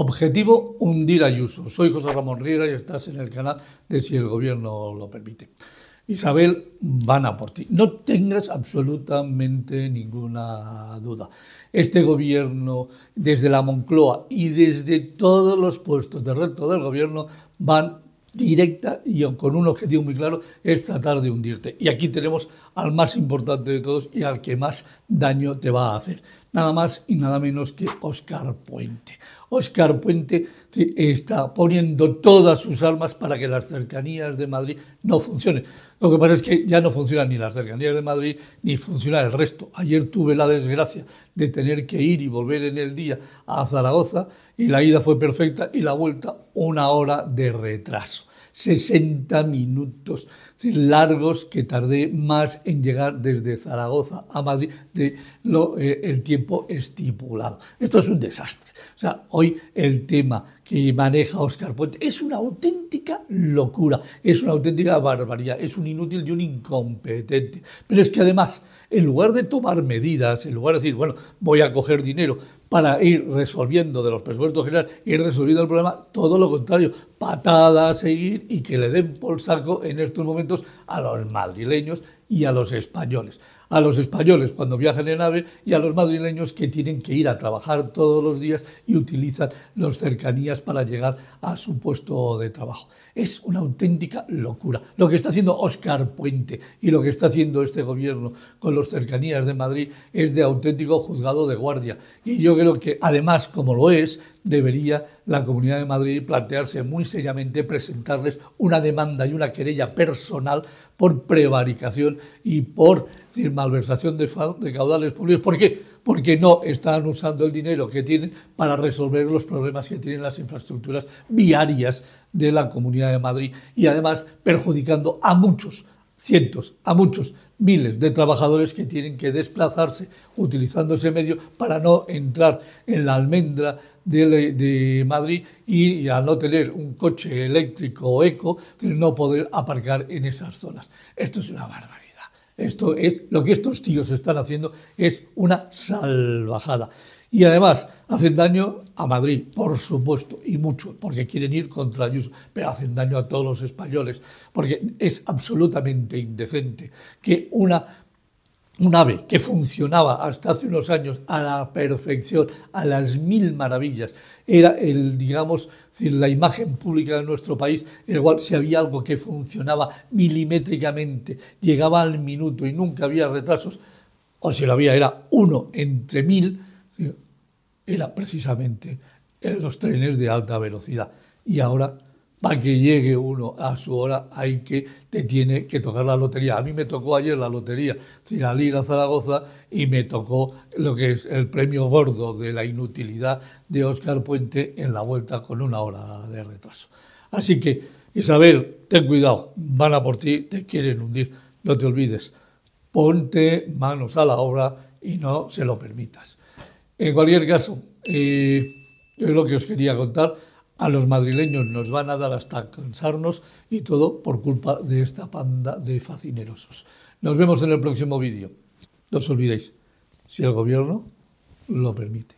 Objetivo, hundir a Ayuso. Soy José Ramón Riera y estás en el canal de Si el Gobierno lo permite. Isabel, van a por ti. No tengas absolutamente ninguna duda. Este gobierno, desde la Moncloa y desde todos los puestos de reto del gobierno, van directa y con un objetivo muy claro, es tratar de hundirte. Y aquí tenemos al más importante de todos y al que más daño te va a hacer. Nada más y nada menos que Oscar Puente. Oscar Puente está poniendo todas sus armas para que las cercanías de Madrid no funcionen. Lo que pasa es que ya no funcionan ni las cercanías de Madrid ni funciona el resto. Ayer tuve la desgracia de tener que ir y volver en el día a Zaragoza y la ida fue perfecta y la vuelta una hora de retraso. 60 minutos largos que tardé más en llegar desde Zaragoza a Madrid de el tiempo estipulado. Esto es un desastre. O sea, hoy el tema que maneja Oscar Puente es una auténtica locura, es una auténtica barbaridad, es un inútil y un incompetente. Pero es que además, en lugar de tomar medidas, en lugar de decir, bueno, voy a coger dinero para ir resolviendo de los presupuestos generales, ir resolviendo el problema, todo lo contrario, patada a seguir y que le den por saco en estos momentos a los madrileños y a los españoles. A los españoles cuando viajan en AVE y a los madrileños que tienen que ir a trabajar todos los días y utilizan las cercanías para llegar a su puesto de trabajo. Es una auténtica locura. Lo que está haciendo Oscar Puente y lo que está haciendo este gobierno con las cercanías de Madrid es de auténtico juzgado de guardia. Y yo creo que además, como lo es, debería la Comunidad de Madrid plantearse muy seriamente presentarles una demanda y una querella personal por prevaricación y por malversación de caudales públicos. ¿Por qué? Porque no están usando el dinero que tienen para resolver los problemas que tienen las infraestructuras viarias de la Comunidad de Madrid y además perjudicando a muchos, cientos, a muchos, miles de trabajadores que tienen que desplazarse utilizando ese medio para no entrar en la almendra de Madrid y al no tener un coche eléctrico o eco, no poder aparcar en esas zonas. Esto es una barbaridad. Esto es lo que estos tíos están haciendo, es una salvajada. Y además hacen daño a Madrid, por supuesto, y mucho, porque quieren ir contra Ayuso, pero hacen daño a todos los españoles, porque es absolutamente indecente que un AVE que funcionaba hasta hace unos años a la perfección, a las mil maravillas, era digamos, la imagen pública de nuestro país, en el cual si había algo que funcionaba milimétricamente, llegaba al minuto y nunca había retrasos, o si lo había era 1 entre 1000, era precisamente en los trenes de alta velocidad. Y ahora, para que llegue uno a su hora, te tiene que tocar la lotería. A mí me tocó ayer la lotería, al ir a Zaragoza, y me tocó lo que es el premio gordo de la inutilidad de Oscar Puente en la vuelta con una hora de retraso. Así que, Isabel, ten cuidado, van a por ti, te quieren hundir. No te olvides, ponte manos a la obra y no se lo permitas. En cualquier caso, es lo que os quería contar. A los madrileños nos van a dar hasta cansarnos y todo por culpa de esta panda de facinerosos. Nos vemos en el próximo vídeo. No os olvidéis, si el gobierno lo permite.